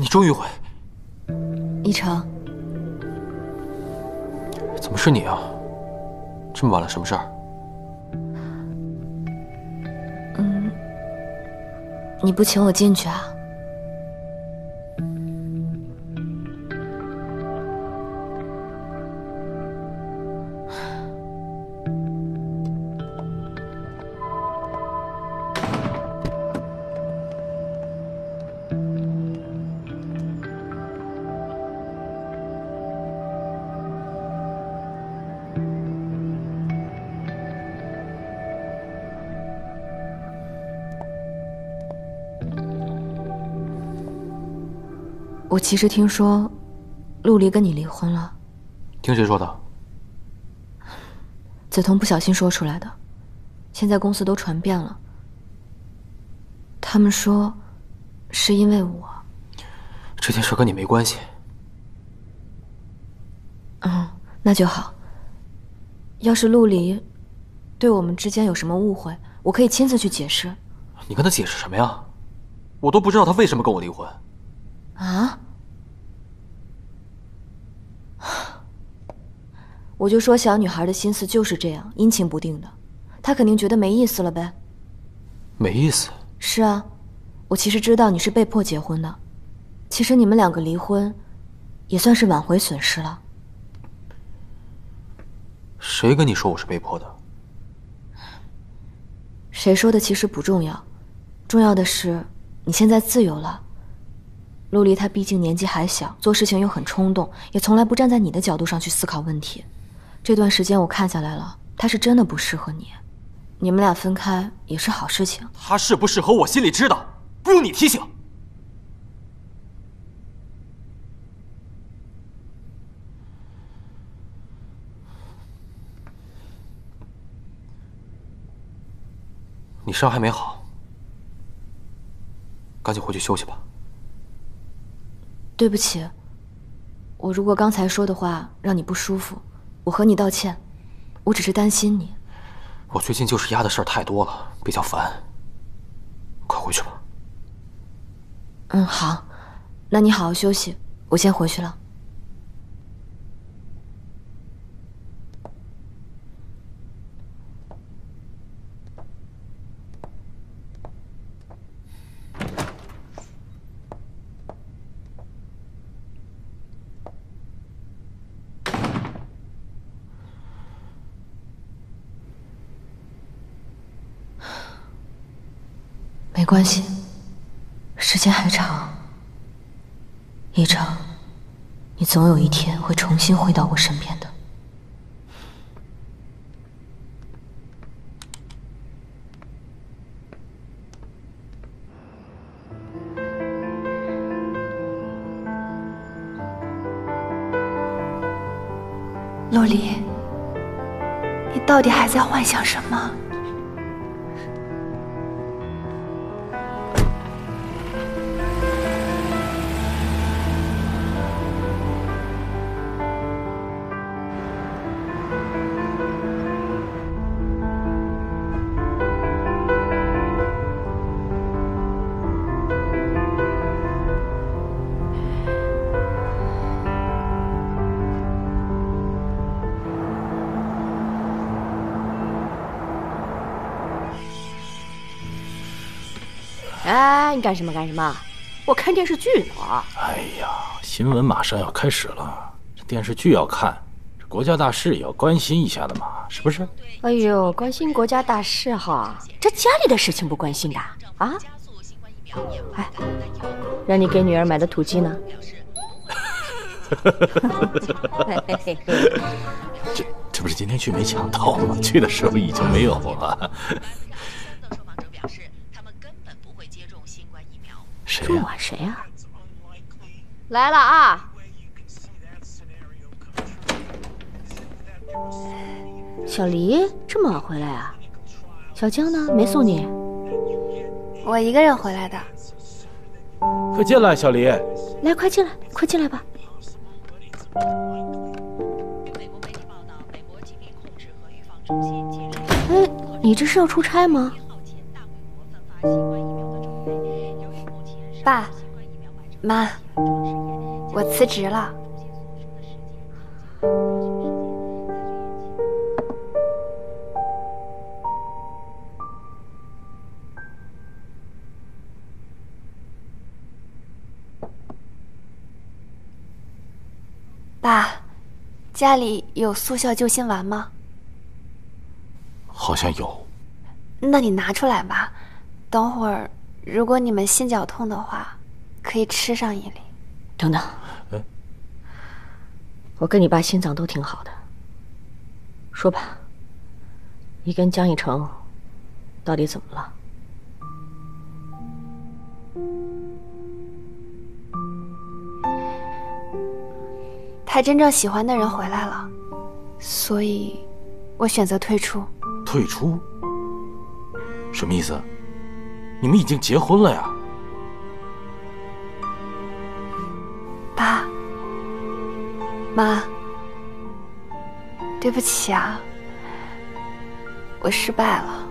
你终于回。一成，怎么是你啊？这么晚了，什么事儿？嗯，你不请我进去啊？ 我其实听说，陆离跟你离婚了。听谁说的？梓潼不小心说出来的。现在公司都传遍了。他们说，是因为我。这件事跟你没关系。嗯，那就好。要是陆离对我们之间有什么误会，我可以亲自去解释。你跟他解释什么呀？我都不知道他为什么跟我离婚。 啊！我就说小女孩的心思就是这样，阴晴不定的。她肯定觉得没意思了呗。没意思。是啊，我其实知道你是被迫结婚的。其实你们两个离婚，也算是挽回损失了。谁跟你说我是被迫的？谁说的其实不重要，重要的是你现在自由了。 陆离他毕竟年纪还小，做事情又很冲动，也从来不站在你的角度上去思考问题。这段时间我看下来了，他是真的不适合你。你们俩分开也是好事情。他适不适合我心里知道，不用你提醒。你伤还没好，赶紧回去休息吧。 对不起，我如果刚才说的话让你不舒服，我和你道歉。我只是担心你。我最近就是压的事儿太多了，比较烦。快回去吧。嗯，好，那你好好休息，我先回去了。没关系，时间还长。一成，你总有一天会重新回到我身边的。陆离，你到底还在幻想什么？ 哎，你干什么干什么？我看电视剧呢。哎呀，新闻马上要开始了，这电视剧要看，这国家大事也要关心一下的嘛，是不是？哎呦，关心国家大事哈，这家里的事情不关心的啊？哎，让你给女儿买的土鸡呢？这不是今天去没抢到吗？去的时候已经没有了。中啊，谁啊？来了啊！小黎这么晚回来啊？小江呢？没送你？我一个人回来的。快进来，小黎。来，快进来，快进来吧。哎，你这是要出差吗？ 爸，妈，我辞职了。爸，家里有速效救心丸吗？好像有。那你拿出来吧，等会儿如果你们心绞痛的话。 可以吃上一粒。等等，我跟你爸心脏都挺好的。说吧，你跟江一成到底怎么了？他真正喜欢的人回来了，所以我选择退出。退出？什么意思？你们已经结婚了呀？ 爸妈，对不起啊，我失败了。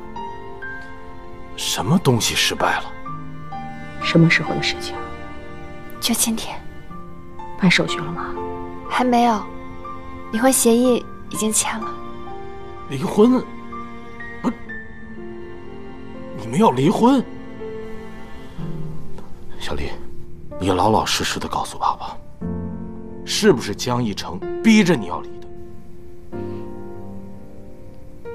什么东西失败了？什么时候的事情？就今天。办手续了吗？还没有，离婚协议已经签了。离婚？不，你们要离婚？小丽。 你老老实实的告诉爸爸，是不是江一成逼着你要离的？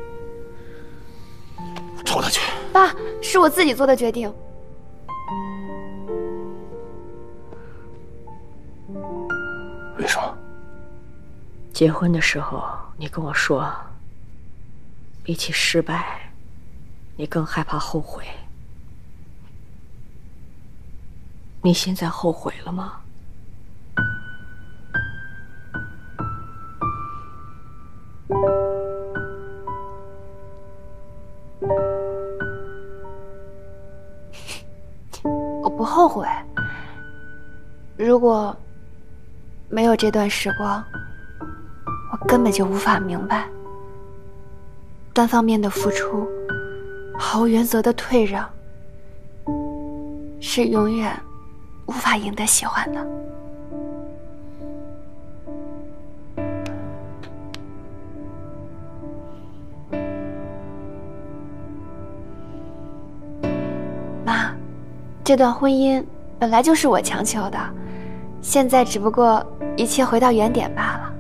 抽他去！爸，是我自己做的决定。为什么？结婚的时候你跟我说，比起失败，你更害怕后悔。 你现在后悔了吗？我不后悔。如果没有这段时光，我根本就无法明白，单方面的付出，毫无原则的退让，是永远。 无法赢得喜欢的。妈，这段婚姻本来就是我强求的，现在只不过一切回到原点罢了。